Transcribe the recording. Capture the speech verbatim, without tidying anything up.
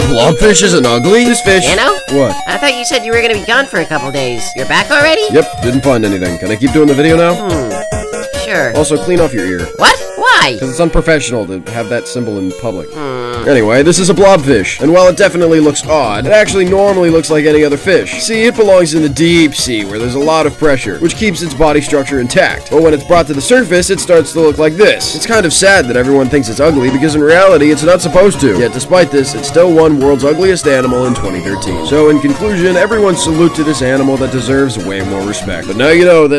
The blobfish isn't ugly? This fish... Nano? What? I thought you said you were gonna be gone for a couple days. You're back already? Yep, didn't find anything. Can I keep doing the video now? Hmm, sure. Also, clean off your ear. What? Why? Because it's unprofessional to have that symbol in public. Hmm. Anyway, this is a blobfish, and while it definitely looks odd, it actually normally looks like any other fish. See, it belongs in the deep sea, where there's a lot of pressure, which keeps its body structure intact. But when it's brought to the surface, it starts to look like this. It's kind of sad that everyone thinks it's ugly, because in reality, it's not supposed to. Yet, despite this, it's still won World's Ugliest Animal in twenty thirteen. So, in conclusion, everyone salute to this animal that deserves way more respect. But now you know that